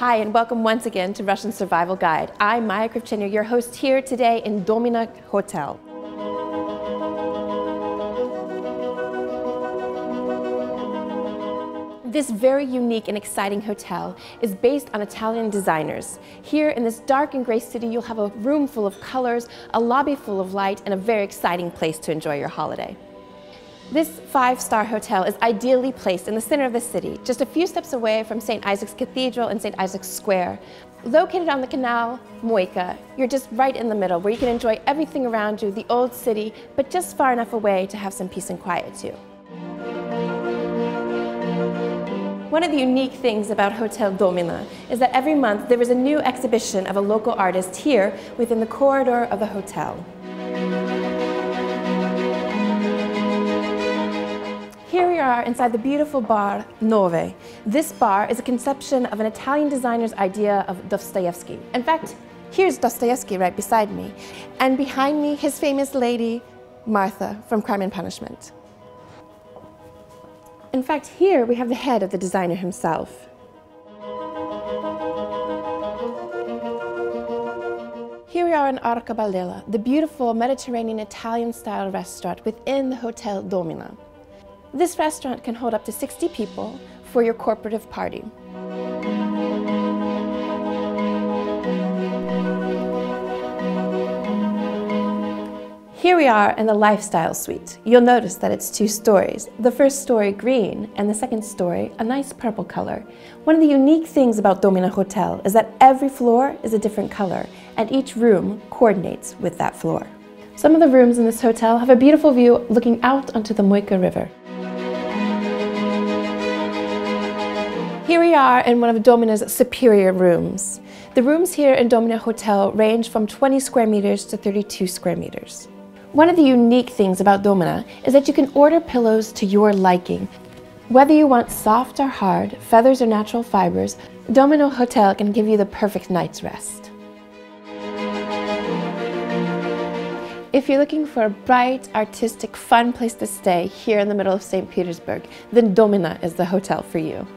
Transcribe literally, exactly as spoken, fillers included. Hi, and welcome once again to Russian Survival Guide. I'm Maya Krivchenia, your host here today in Domina Hotel. This very unique and exciting hotel is based on Italian designers. Here in this dark and gray city, you'll have a room full of colors, a lobby full of light, and a very exciting place to enjoy your holiday. This five-star hotel is ideally placed in the center of the city, just a few steps away from Saint Isaac's Cathedral and Saint Isaac's Square. Located on the canal Moika, you're just right in the middle where you can enjoy everything around you, the old city, but just far enough away to have some peace and quiet too. One of the unique things about Hotel Domina is that every month there is a new exhibition of a local artist here within the corridor of the hotel. Here we are inside the beautiful bar Nove. This bar is a conception of an Italian designer's idea of Dostoevsky. In fact, here's Dostoevsky right beside me, and behind me his famous lady Martha from Crime and Punishment. In fact, here we have the head of the designer himself. Here we are in Arcobaleno, the beautiful Mediterranean Italian-style restaurant within the Hotel Domina. This restaurant can hold up to sixty people for your corporative party. Here we are in the Lifestyle Suite. You'll notice that it's two stories. The first story green and the second story a nice purple color. One of the unique things about Domina Hotel is that every floor is a different color and each room coordinates with that floor. Some of the rooms in this hotel have a beautiful view looking out onto the Moika River. Here we are in one of Domina's superior rooms. The rooms here in Domina Hotel range from twenty square meters to thirty-two square meters. One of the unique things about Domina is that you can order pillows to your liking. Whether you want soft or hard, feathers or natural fibers, Domina Hotel can give you the perfect night's rest. If you're looking for a bright, artistic, fun place to stay here in the middle of Saint Petersburg, then Domina is the hotel for you.